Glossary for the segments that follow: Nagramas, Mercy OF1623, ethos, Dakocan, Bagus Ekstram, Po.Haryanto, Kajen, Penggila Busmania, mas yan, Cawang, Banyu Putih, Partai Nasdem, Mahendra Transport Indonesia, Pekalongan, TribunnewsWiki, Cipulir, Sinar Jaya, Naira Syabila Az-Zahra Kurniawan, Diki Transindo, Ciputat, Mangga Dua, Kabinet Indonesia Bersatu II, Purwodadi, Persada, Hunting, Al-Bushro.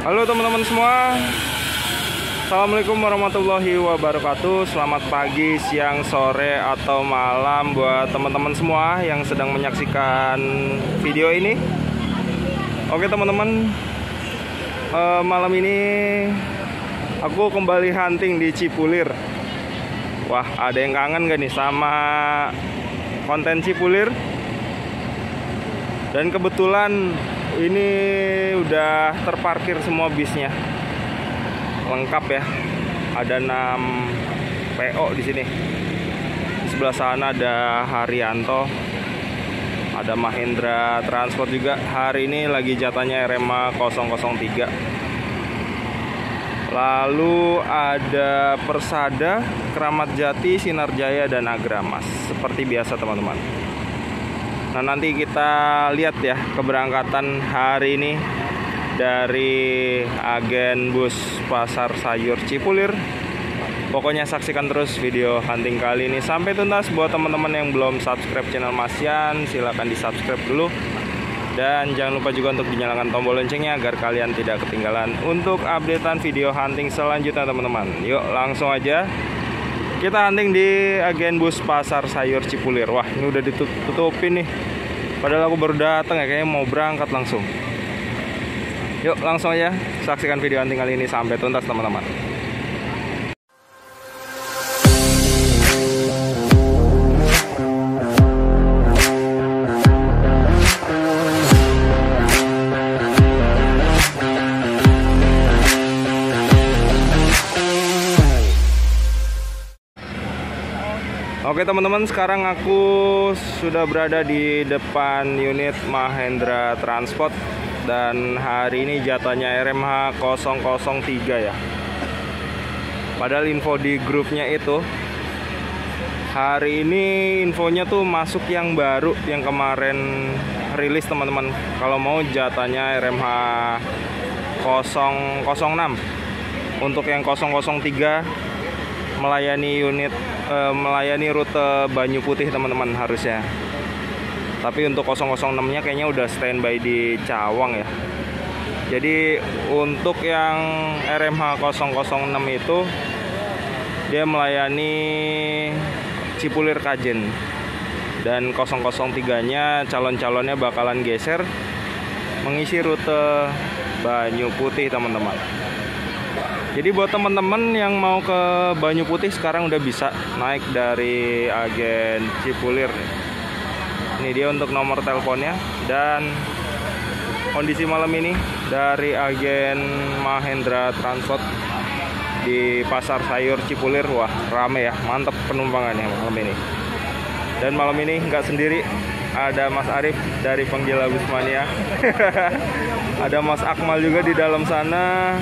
Halo teman-teman semua, Assalamualaikum warahmatullahi wabarakatuh. Selamat pagi, siang, sore, atau malam buat teman-teman semua yang sedang menyaksikan video ini. Oke teman-teman, malam ini aku kembali hunting di Cipulir. Wah, ada yang kangen gak nih sama konten Cipulir? Dan kebetulan ini udah terparkir semua bisnya, lengkap ya. Ada 6 PO di sini. Di sebelah sana ada Haryanto, ada Mahendra Transport juga. Hari ini lagi jatahnya RMA 003. Lalu ada Persada, Keramat Jati, Sinar Jaya, dan Nagramas. Seperti biasa teman-teman. Nah, nanti kita lihat ya keberangkatan hari ini dari agen bus pasar sayur Cipulir. Pokoknya saksikan terus video hunting kali ini sampai tuntas. Buat teman-teman yang belum subscribe channel Masyan, silahkan di subscribe dulu, dan jangan lupa juga untuk dinyalakan tombol loncengnya agar kalian tidak ketinggalan untuk updatean video hunting selanjutnya teman-teman. Yuk langsung aja kita hunting di agen bus pasar sayur Cipulir. Wah, ini udah ditutupin nih, padahal aku baru datang ya, kayaknya mau berangkat langsung. Yuk langsung aja saksikan video hunting kali ini sampai tuntas teman-teman. Oke teman-teman, sekarang aku sudah berada di depan unit Mahendra Transport. Dan hari ini jatahnya RMH 003 ya. Padahal info di grupnya itu, hari ini infonya tuh masuk yang baru, yang kemarin rilis teman-teman. Kalau mau jatahnya RMH 006. Untuk yang 003 melayani rute Banyu Putih teman-teman harusnya. Tapi untuk 006-nya kayaknya udah standby di Cawang ya. Jadi untuk yang RMH 006 itu dia melayani Cipulir Kajen. Dan 003-nya calon-calonnya bakalan geser mengisi rute Banyu Putih teman-teman. Jadi buat teman-teman yang mau ke Banyu Putih sekarang udah bisa naik dari agen Cipulir. Ini dia untuk nomor teleponnya dan kondisi malam ini dari agen Mahendra Transport di pasar sayur Cipulir. Wah, rame ya, mantep penumpangannya malam ini. Dan malam ini nggak sendiri, ada Mas Arif dari Penggila Busmania. Ada Mas Akmal juga di dalam sana.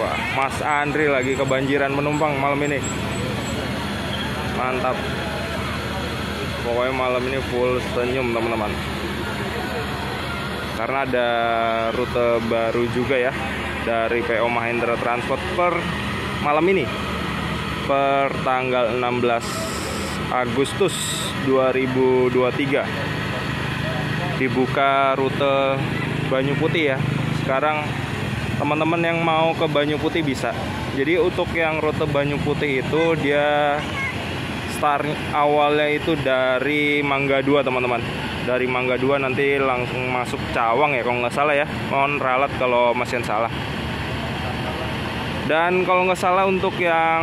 Wah, Mas Andri lagi kebanjiran menumpang malam ini. Mantap. Pokoknya malam ini full senyum teman-teman, karena ada rute baru juga ya dari PO Mahendra Transport per malam ini, per tanggal 16 Agustus 2023 dibuka rute Banyu Putih ya. Sekarang teman-teman yang mau ke Banyu Putih bisa. Jadi untuk yang rute Banyu Putih itu dia awalnya itu dari Mangga Dua teman-teman. Dari Mangga Dua nanti langsung masuk Cawang ya kalau nggak salah ya. Mohon ralat kalau masih salah. Dan kalau nggak salah untuk yang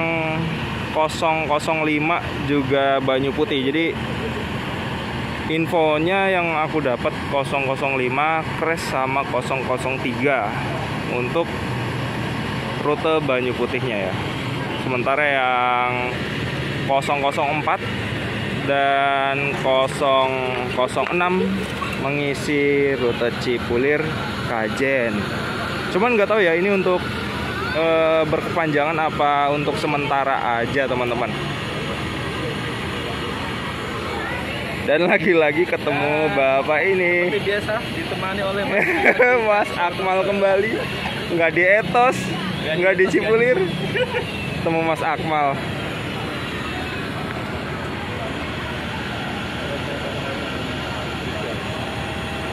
005 juga Banyu Putih. Jadi infonya yang aku dapat 005 crash sama 003 untuk rute Banyu Putihnya ya. Sementara yang 004 dan 006 mengisi rute Cipulir Kajen. Cuman nggak tahu ya ini untuk berkepanjangan apa untuk sementara aja teman-teman. Dan lagi-lagi ketemu bapak ini. Seperti biasa ditemani oleh Mas Akmal kembali. Nggak di Etos, nggak di Cipulir. Ketemu Mas Akmal.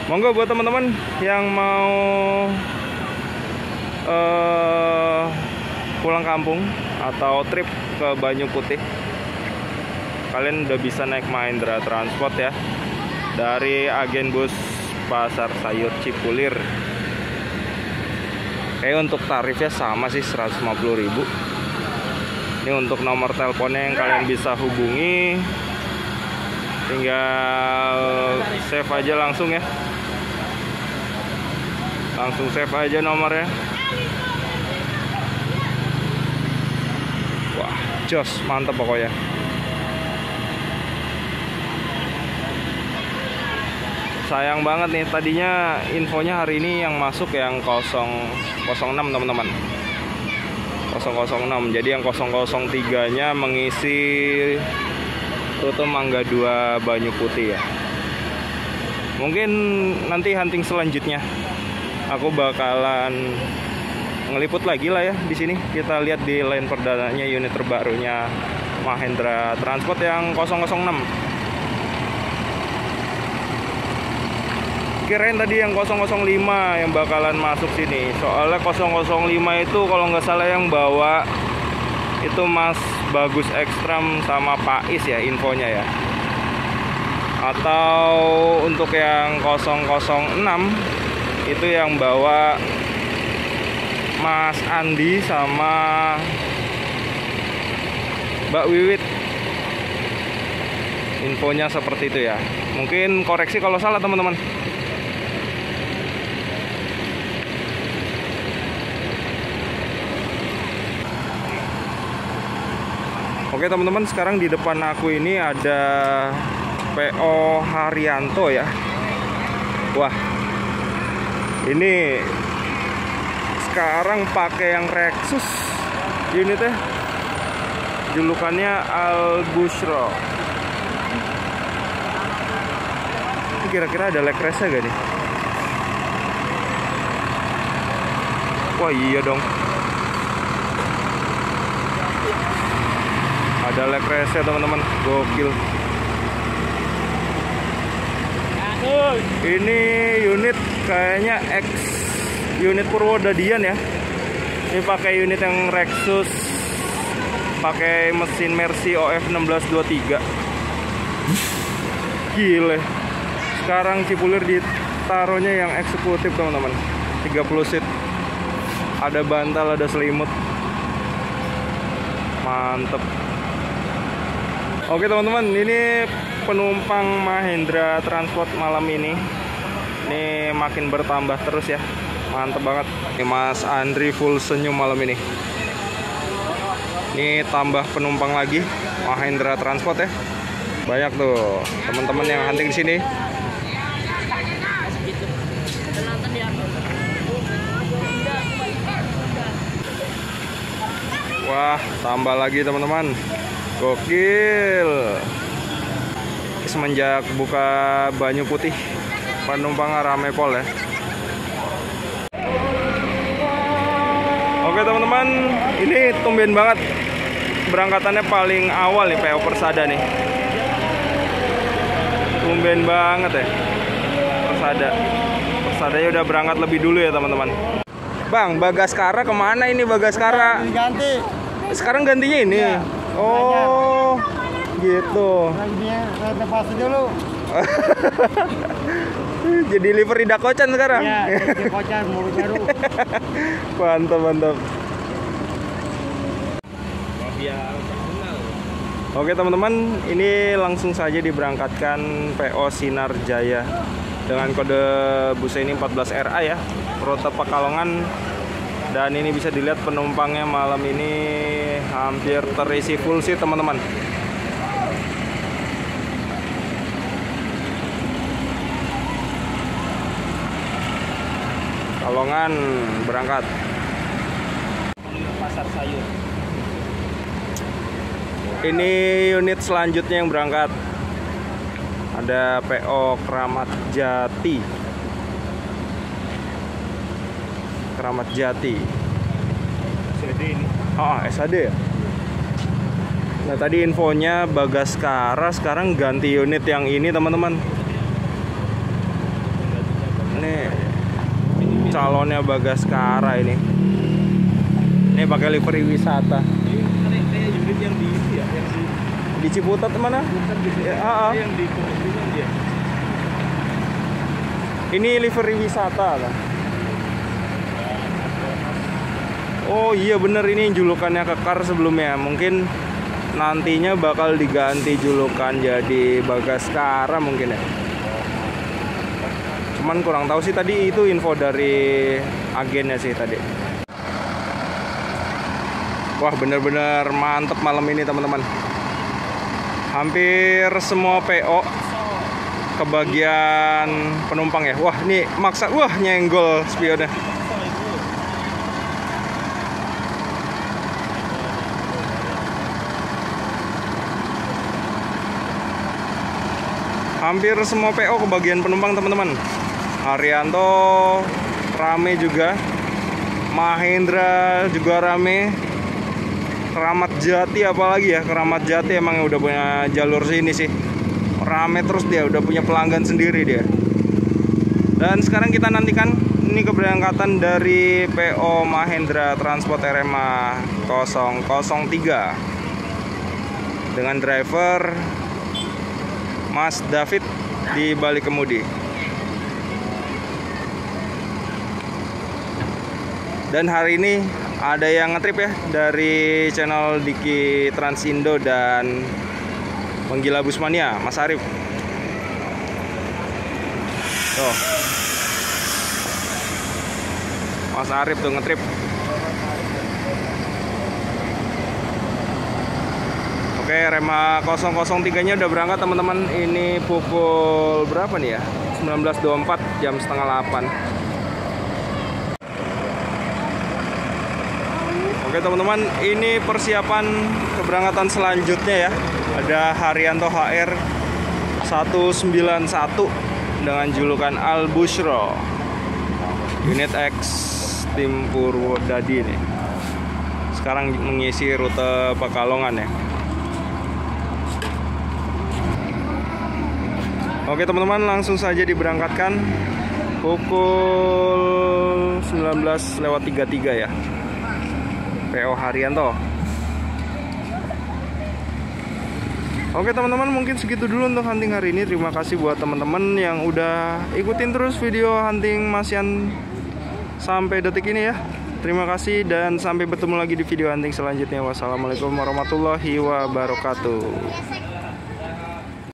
Monggo buat teman-teman yang mau pulang kampung atau trip ke Banyu Putih, kalian udah bisa naik Mahendra Transport ya, dari agen bus Pasar Sayur Cipulir. Kayak untuk tarifnya sama sih, 150.000. Ini untuk nomor teleponnya yang kalian bisa hubungi, tinggal save aja langsung ya. Langsung save aja nomornya. Wah, jos, mantep pokoknya. Sayang banget nih, tadinya infonya hari ini yang masuk yang 006 teman-teman. 006. Jadi yang 003-nya mengisi rute Mangga Dua Banyu Putih ya. Mungkin nanti hunting selanjutnya aku bakalan ngeliput lagi lah ya di sini. Kita lihat di line perdananya unit terbarunya Mahendra Transport yang 006. Kirain tadi yang 005 yang bakalan masuk sini. Soalnya 005 itu kalau nggak salah yang bawa itu Mas Bagus Ekstram sama Pak Is ya infonya ya. Atau untuk yang 006 itu yang bawa Mas Andi sama Mbak Wiwit. Infonya seperti itu ya. Mungkin koreksi kalau salah teman-teman. Oke teman-teman, sekarang di depan aku ini ada Po.Haryanto ya. Wah, ini sekarang pakai yang Rexus unitnya, julukannya Al-Bushro. Ini kira-kira ada leg race-nya gak nih? Wah iya dong, ada leg race-nya teman-teman, gokil. Ini unit kayaknya X unit Purwodadian ya. Ini pakai unit yang Rexus, pakai mesin Mercy OF1623. Gile. Sekarang Cipulir ditaruhnya yang eksekutif teman-teman, 30 seat. Ada bantal, ada selimut. Mantep. Oke teman-teman, ini penumpang Mahendra Transport malam ini makin bertambah terus ya, mantep banget. Ini Mas Andri full senyum malam ini. Ini tambah penumpang lagi Mahendra Transport ya, banyak tuh teman-teman yang hunting di sini. Wah, tambah lagi teman-teman, gokil. Semenjak buka Banyu Putih, penumpang rame pol ya. Oke teman-teman, ini tumben banget berangkatannya paling awal nih PO Persada nih. Tumben banget ya Persada. Persadanya udah berangkat lebih dulu ya teman-teman. Bang, Bagaskara kemana ini Bagaskara? Ganti. Sekarang gantinya ini. Ya. Oh. Banyak. Gitu. Reservasi dulu. Jadi livery Dakocan sekarang. Iya, Dakocan mulut baru. Mantap, mantap. Oke, teman-teman, ini langsung saja diberangkatkan PO Sinar Jaya dengan kode busnya ini 14RA ya, rute Pekalongan. Dan ini bisa dilihat penumpangnya malam ini hampir terisi full sih, teman-teman. Pekalongan berangkat. Pasar sayur. Ini unit selanjutnya yang berangkat. Ada PO Keramat Jati. Keramat Jati. SAD ini. Oh, SAD ya. Nah, tadi infonya Bagaskara sekarang ganti unit yang ini, teman-teman. Ini calonnya Bagaskara ini. Ini pakai livery wisata. Yang di itu ya, yang di Ciputat mana? Yang di Keramat dia. Ini livery wisata lah. Oh iya bener, ini julukannya Kekar sebelumnya. Mungkin nantinya bakal diganti julukan jadi Bagaskara mungkin ya. Cuman kurang tahu sih, tadi itu info dari agennya sih tadi. Wah bener-bener mantep malam ini teman-teman. Hampir semua PO kebagian penumpang ya. Wah ini maksa, wah nyenggol spionnya. Hampir semua PO kebagian penumpang teman-teman. Haryanto rame juga, Mahendra juga rame, Keramat Jati apalagi ya. Keramat Jati emang udah punya jalur sini sih, rame terus dia, udah punya pelanggan sendiri dia. Dan sekarang kita nantikan ini keberangkatan dari PO Mahendra Transport RMA 003 dengan driver Mas David di balik kemudi. Dan hari ini ada yang ngetrip ya dari channel Diki Transindo dan Penggila Busmania, Mas Arif. Tuh, Mas Arif tuh ngetrip. Oke, Rema 003-nya udah berangkat teman-teman. Ini pukul berapa nih ya? 19.24, jam setengah 8. Oke teman-teman, ini persiapan keberangkatan selanjutnya ya. Ada Haryanto HR 191 dengan julukan Al-Bushro, unit X tim Purwodadi nih. Sekarang mengisi rute Pekalongan ya. Oke teman-teman, langsung saja diberangkatkan pukul 19.33 ya, PO Haryanto. Oke teman-teman, mungkin segitu dulu untuk hunting hari ini. Terima kasih buat teman-teman yang udah ikutin terus video hunting Mas Yan sampai detik ini ya. Terima kasih dan sampai bertemu lagi di video hunting selanjutnya. Wassalamualaikum warahmatullahi wabarakatuh.